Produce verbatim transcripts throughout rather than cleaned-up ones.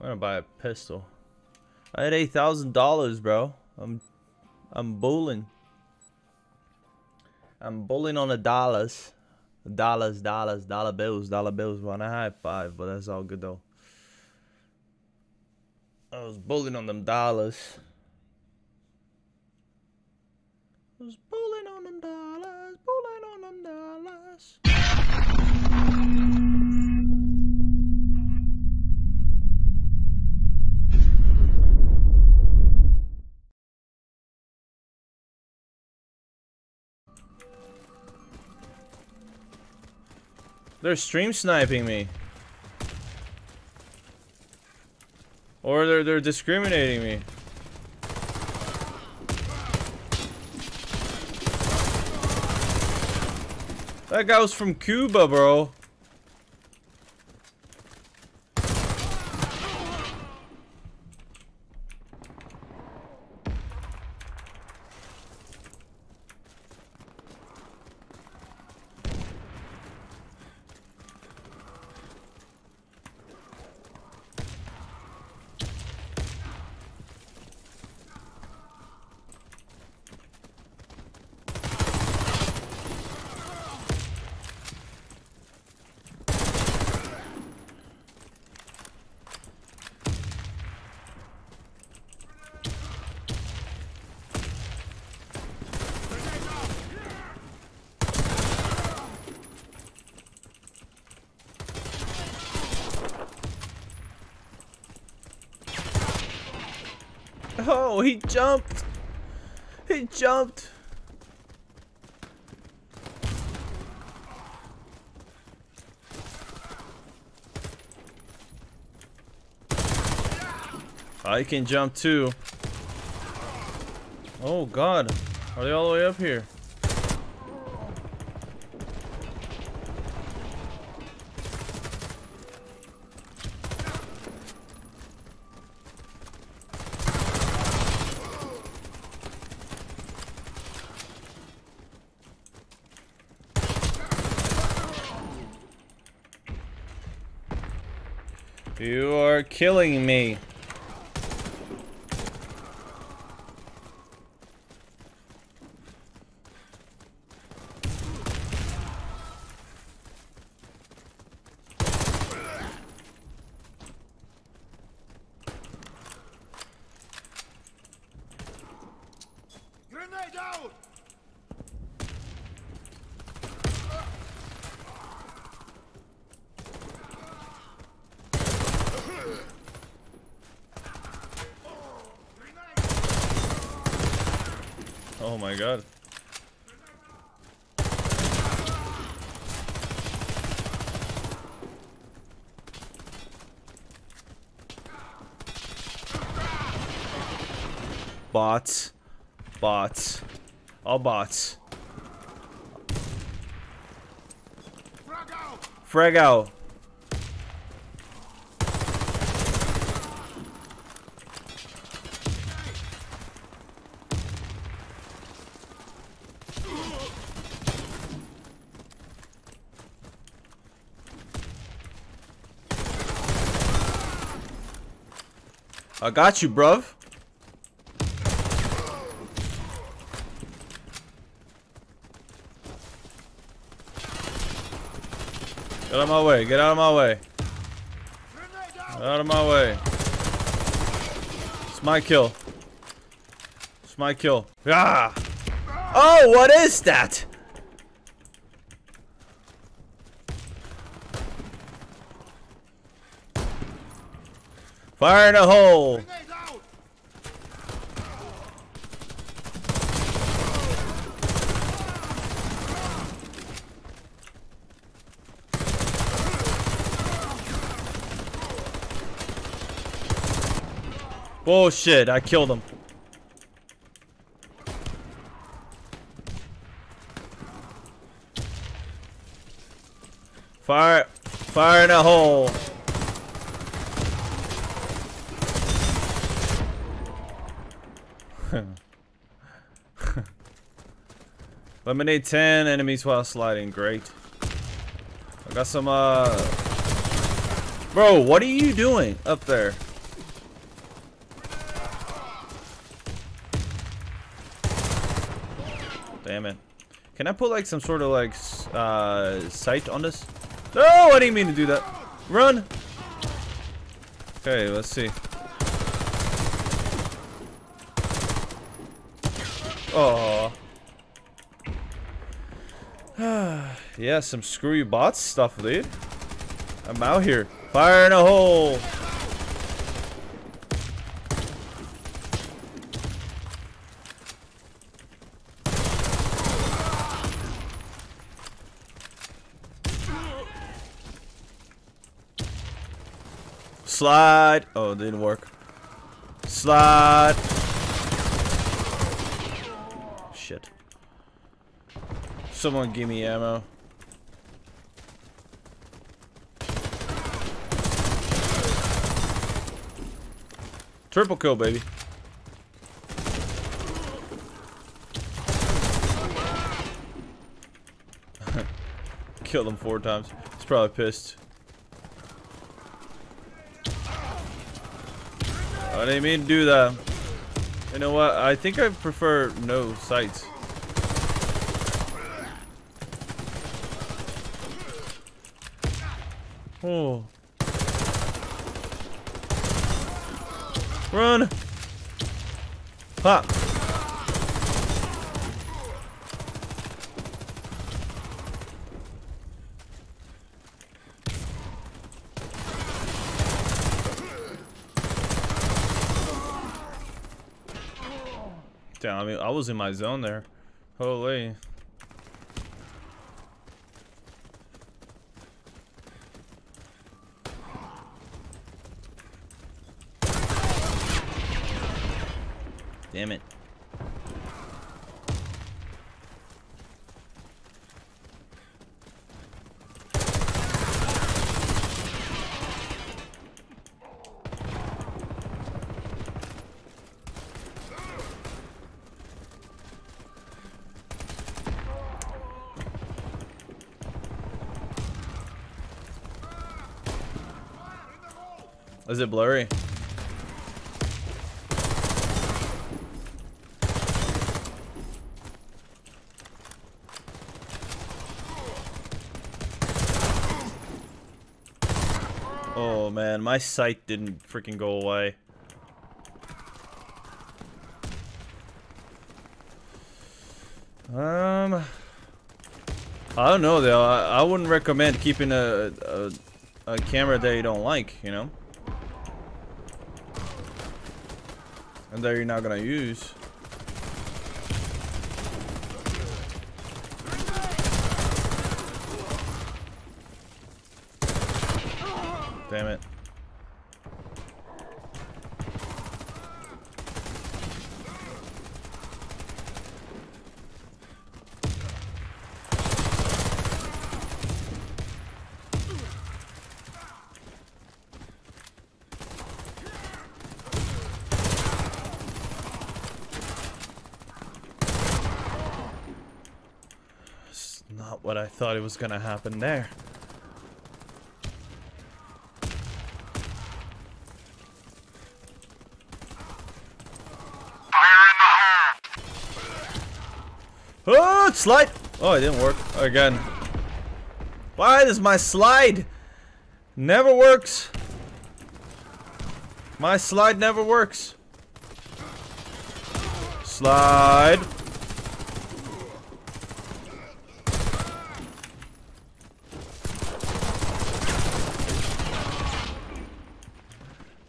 We're gonna buy a pistol. I had eight thousand dollars, bro. I'm I'm bowling. I'm bowling on the dollars. Dollars, dollars, dollar bills, dollar bills. Well, I high five, but that's all good though. I was bowling on them dollars. I was bowling on them dollars, bowling on them dollars. They're stream sniping me. Or they're they're discriminating me. That guy was from Cuba, bro. Oh, he jumped. He jumped. I can jump too. Oh God, are they all the way up here? You are killing me. Grenade out. Oh my God. Bots. Bots. All bots. Frag out. Frag out. I got you, bruv. Get out of my way. Get out of my way. Get out of my way. It's my kill. It's my kill. Ah! Oh, what is that? Fire in a hole! Bullshit, I killed him. Fire, fire in a hole. Eliminate ten enemies while sliding. Great. I got some, uh... Bro, what are you doing up there? Damn it. Can I put like some sort of like uh, sight on this? No, I didn't mean to do that. Run. Okay, let's see. Oh. Yeah, some screw you bots stuff, dude. I'm out here. Fire in a hole. Slide. Oh, it didn't work. Slide. Shit. Someone give me ammo. Triple kill, baby. Killed him four times. He's probably pissed. I didn't mean to do that. You know what? I think I prefer no sights. Oh. Run. Pop. Damn, I mean, I was in my zone there. Holy. Damn it. Is it blurry? Oh man, my sight didn't freaking go away. Um, I don't know though. I, I wouldn't recommend keeping a, a a camera that you don't like, you know, and that you're not gonna use. Damn it. It's not what I thought it was gonna happen there. Oh, slide! Oh, it didn't work again. Why does my slide never works? My slide never works. Slide.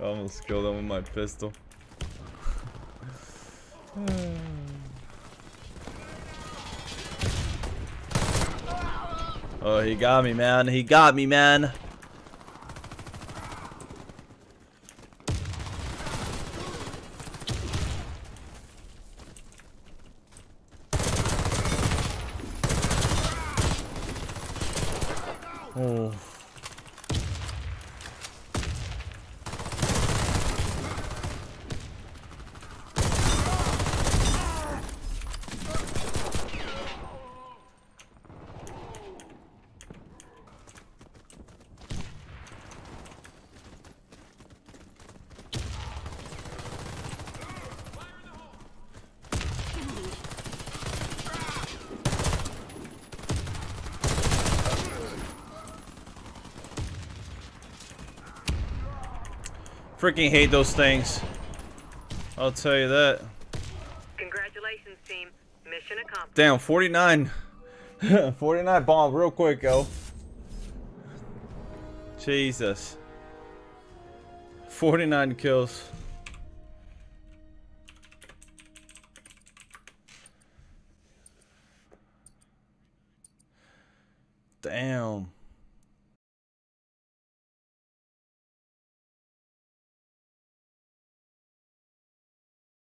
I almost killed him with my pistol. Oh, he got me, man. He got me, man. Oh. Freaking hate those things. I'll tell you that. Congratulations, team. Mission accomplished. Damn, forty-nine. forty-nine bomb real quick, yo. Jesus. forty-nine kills. Damn.